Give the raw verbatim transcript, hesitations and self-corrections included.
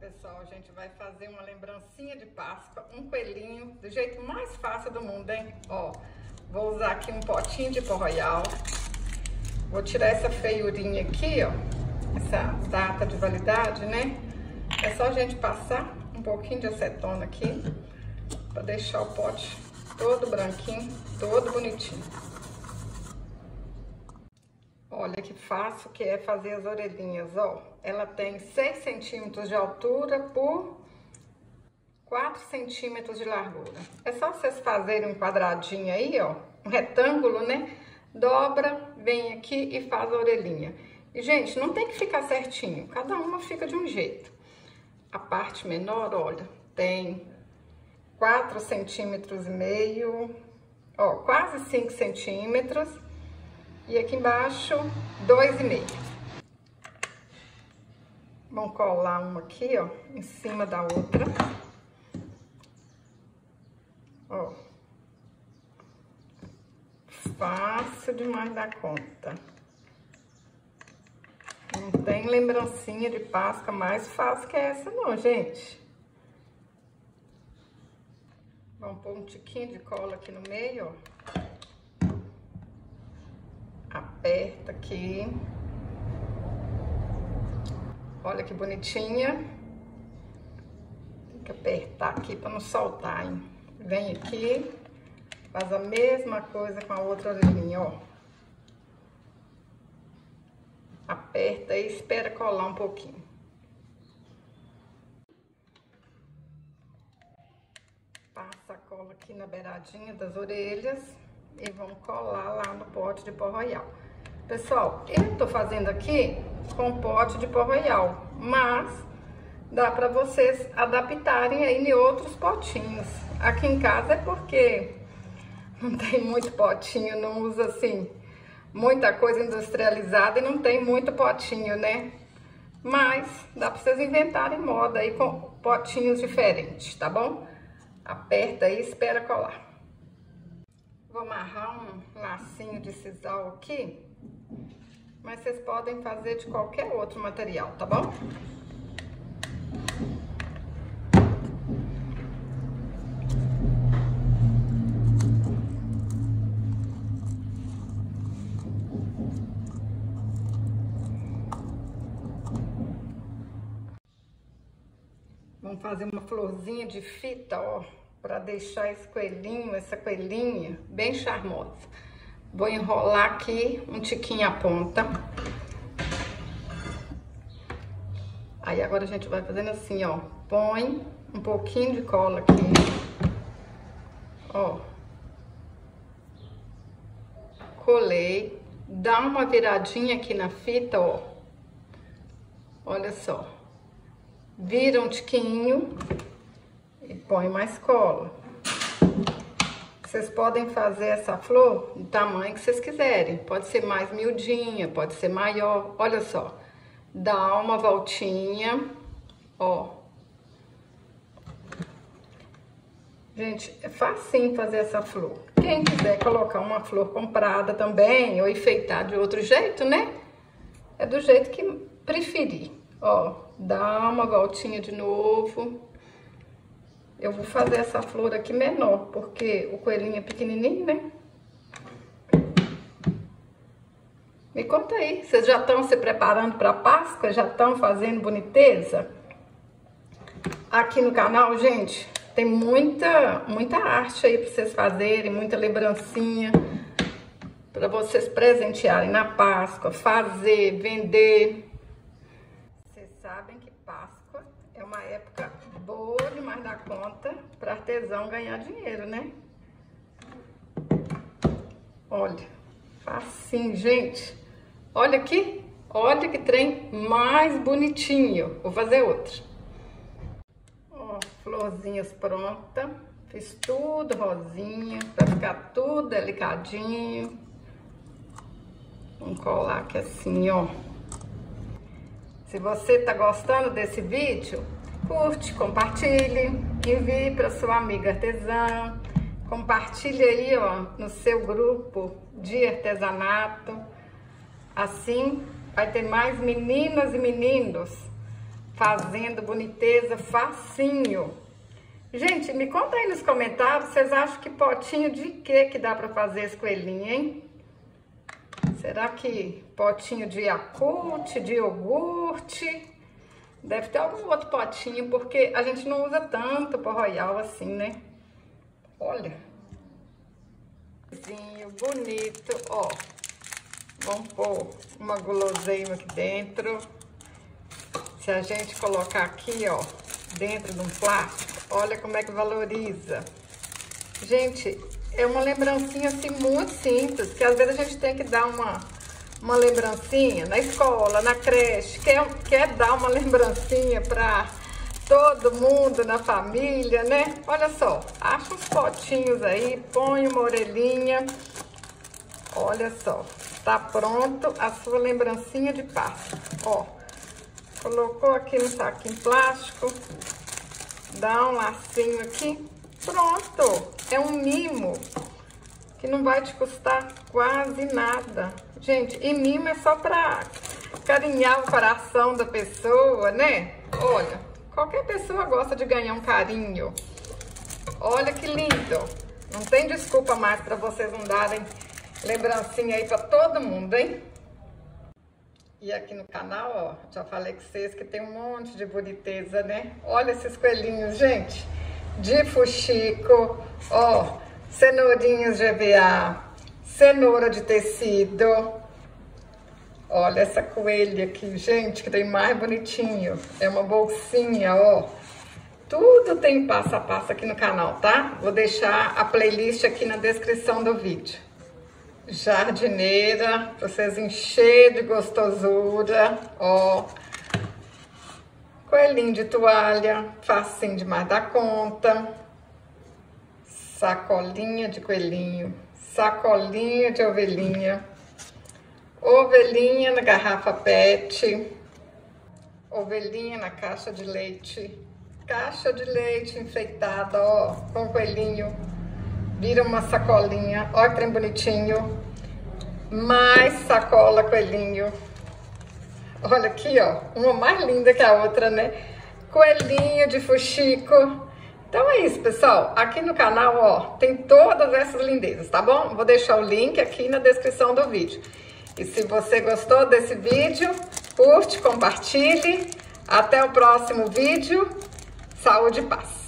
Pessoal, a gente vai fazer uma lembrancinha de Páscoa, um coelhinho, do jeito mais fácil do mundo, hein? Ó, vou usar aqui um potinho de pó royal. Vou tirar essa feiurinha aqui, ó, essa data de validade, né? É só a gente passar um pouquinho de acetona aqui, pra deixar o pote todo branquinho, todo bonitinho. Olha que fácil que é fazer as orelhinhas, ó. Ela tem seis centímetros de altura por quatro centímetros de largura. É só vocês fazerem um quadradinho aí, ó, um retângulo, né? Dobra, vem aqui e faz a orelhinha. E, gente, não tem que ficar certinho, cada uma fica de um jeito. A parte menor, olha, tem quatro centímetros e meio, ó, quase cinco centímetros. E aqui embaixo, dois e meio. Vamos colar uma aqui, ó, em cima da outra. Ó. Fácil demais da conta. Não tem lembrancinha de Páscoa mais fácil que essa não, gente. Vamos pôr um tiquinho de cola aqui no meio, ó. Aperta aqui. Olha que bonitinha. Tem que apertar aqui para não soltar, hein? Vem aqui, faz a mesma coisa com a outra orelhinha, ó. Aperta e espera colar um pouquinho. Passa a cola aqui na beiradinha das orelhas. E vamos colar lá no pote de pó royal. Pessoal, eu tô fazendo aqui com pote de pó royal, mas dá pra vocês adaptarem aí em outros potinhos. Aqui em casa é porque não tem muito potinho, não usa assim muita coisa industrializada e não tem muito potinho, né? Mas dá pra vocês inventarem moda aí com potinhos diferentes, tá bom? Aperta aí e espera colar. Vou amarrar um lacinho de sisal aqui, mas vocês podem fazer de qualquer outro material, tá bom? Vamos fazer uma florzinha de fita, ó. Pra deixar esse coelhinho, essa coelhinha bem charmosa. Vou enrolar aqui um tiquinho a ponta. Aí agora a gente vai fazendo assim, ó. Põe um pouquinho de cola aqui. Ó. Colei. Dá uma viradinha aqui na fita, ó. Olha só. Vira um tiquinho. E põe mais cola. Vocês podem fazer essa flor do tamanho que vocês quiserem. Pode ser mais miudinha, pode ser maior. Olha só. Dá uma voltinha. Ó. Gente, é facinho fazer essa flor. Quem quiser colocar uma flor comprada também, ou enfeitar de outro jeito, né? É do jeito que preferir. Ó. Dá uma voltinha de novo. Eu vou fazer essa flor aqui menor, porque o coelhinho é pequenininho, né? Me conta aí, vocês já estão se preparando para Páscoa? Já estão fazendo boniteza? Aqui no canal, gente, tem muita, muita arte aí para vocês fazerem, muita lembrancinha para vocês presentearem na Páscoa, fazer, vender. Vocês sabem que Páscoa é uma época boa demais da conta para artesão ganhar dinheiro, né? Olha, facinho, gente. Olha aqui, olha que trem mais bonitinho. Vou fazer outro. Ó, florzinhas pronta. Fiz tudo rosinha para ficar tudo delicadinho. Vamos colar aqui assim, ó. Se você tá gostando desse vídeo, curte, compartilhe, envie para sua amiga artesã, compartilhe aí, ó, no seu grupo de artesanato. Assim vai ter mais meninas e meninos fazendo boniteza facinho. Gente, me conta aí nos comentários, vocês acham que potinho de que que dá pra fazer esse coelhinho, hein? Será que potinho de Yakult, de iogurte? Deve ter algum outro potinho, porque a gente não usa tanto pro Royal assim, né? Olha. Bonito, ó. Vamos pôr uma guloseima aqui dentro. Se a gente colocar aqui, ó, dentro de um plástico, olha como é que valoriza. Gente, é uma lembrancinha assim muito simples, que às vezes a gente tem que dar uma, uma lembrancinha na escola, na creche, quer, quer dar uma lembrancinha para todo mundo na família, né? Olha só, acha os potinhos aí, põe uma orelhinha, olha só, tá pronto a sua lembrancinha de Páscoa, ó. Colocou aqui no saquinho plástico, dá um lacinho aqui, pronto, é um mimo que não vai te custar quase nada. Gente, e mimo é só pra carinhar o coração da pessoa, né? Olha, qualquer pessoa gosta de ganhar um carinho. Olha que lindo. Não tem desculpa mais pra vocês não darem lembrancinha aí pra todo mundo, hein? E aqui no canal, ó, já falei com vocês que tem um monte de boniteza, né? Olha esses coelhinhos, gente. De fuxico, ó. Cenourinhas G V A, cenoura de tecido. Olha essa coelha aqui, gente, que tem mais bonitinho. É uma bolsinha, ó. Tudo tem passo a passo aqui no canal, tá? Vou deixar a playlist aqui na descrição do vídeo. Jardineira, pra vocês encher de gostosura, ó. Coelhinho de toalha, facinho demais da conta. Sacolinha de coelhinho, sacolinha de ovelhinha, ovelhinha na garrafa pet, ovelhinha na caixa de leite, caixa de leite enfeitada, ó, com coelhinho, vira uma sacolinha, ó que trem bonitinho, mais sacola coelhinho, olha aqui, ó, uma mais linda que a outra, né? Coelhinho de fuxico. Então é isso, pessoal. Aqui no canal, ó, tem todas essas lindezas, tá bom? Vou deixar o link aqui na descrição do vídeo. E se você gostou desse vídeo, curte, compartilhe. Até o próximo vídeo. Saúde e paz.